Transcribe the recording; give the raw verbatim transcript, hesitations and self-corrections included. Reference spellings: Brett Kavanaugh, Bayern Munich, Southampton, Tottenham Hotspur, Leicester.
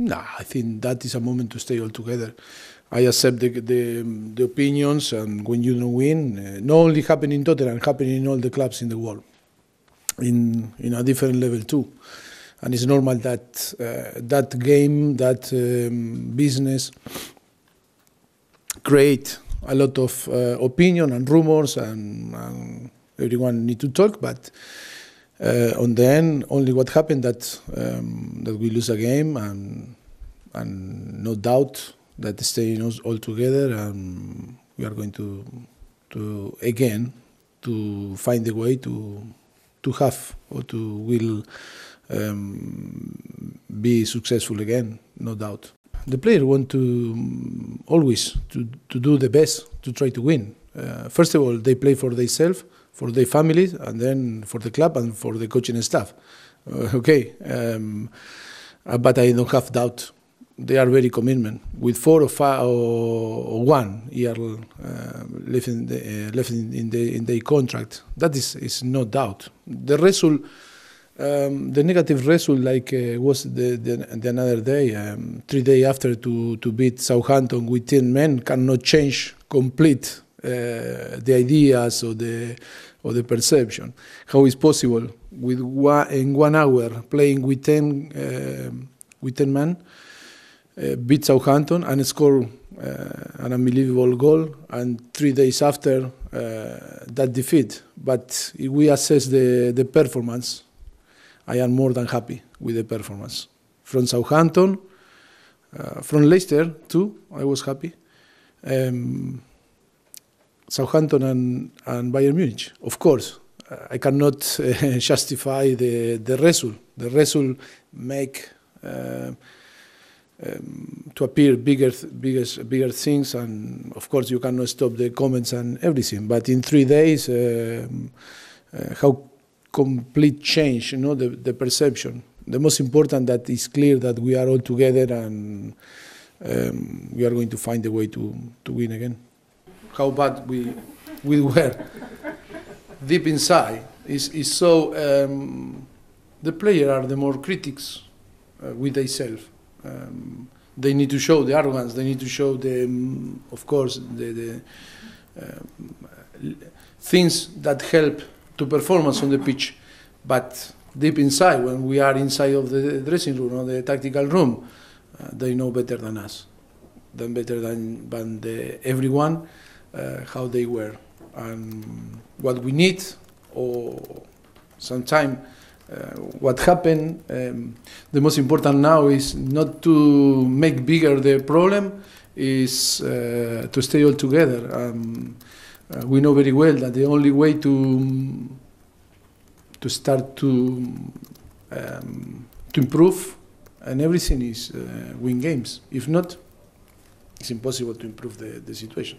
Nah, I think that is a moment to stay all together. I accept the, the, the opinions, and when you don't win, uh, not only happening in Tottenham, happening in all the clubs in the world, in in a different level too. And it's normal that uh, that game, that um, business, create a lot of uh, opinion and rumors, and, and everyone need to talk. But uh, on the end, only what happened that um, that we lose a game, and and no doubt that staying us all together, and we are going to to again to find a way to to have or to will. Um, be successful again, no doubt. The player want to um, always to, to do the best, to try to win. Uh, first of all, they play for themselves, for their families, and then for the club and for the coaching staff. Uh, okay, um, uh, but I don't have doubt. They are very commitment. With four or five or one year uh, left in the, uh, left in, in the in their contract, that is is no doubt. The result. Um, the negative result, like uh, was the, the, the another day, um, three days after to, to beat Southampton with ten men, cannot change complete uh, the ideas or the or the perception. How is possible with one, in one hour playing with ten uh, with ten men, uh, beat Southampton and score uh, an unbelievable goal, and three days after uh, that defeat? But if we assess the the performance, I am more than happy with the performance. From Southampton, uh, from Leicester too, I was happy. Um, Southampton and, and Bayern Munich, of course. Uh, I cannot uh, justify the, the result. The result make uh, um, to appear bigger, bigger, bigger things, and of course you cannot stop the comments and everything. But in three days, uh, uh, how complete change, you know, the, the perception. The most important that is clear that we are all together, and um, we are going to find a way to, to win again. How bad we, we were deep inside is, is so, um, the players are the more critics uh, with themselves. Um, they need to show the arrogance, they need to show the, um, of course, the, the um, things that help to performance on the pitch, but deep inside, when we are inside of the dressing room or the tactical room, uh, they know better than us, than better than, than the, everyone, uh, how they were and what we need, or sometimes uh, what happened. Um, the most important now is not to make bigger the problem, is uh, to stay all together. Um, Uh, we know very well that the only way to to start to um, to improve and everything is uh, win games. If not, it's impossible to improve the, the situation.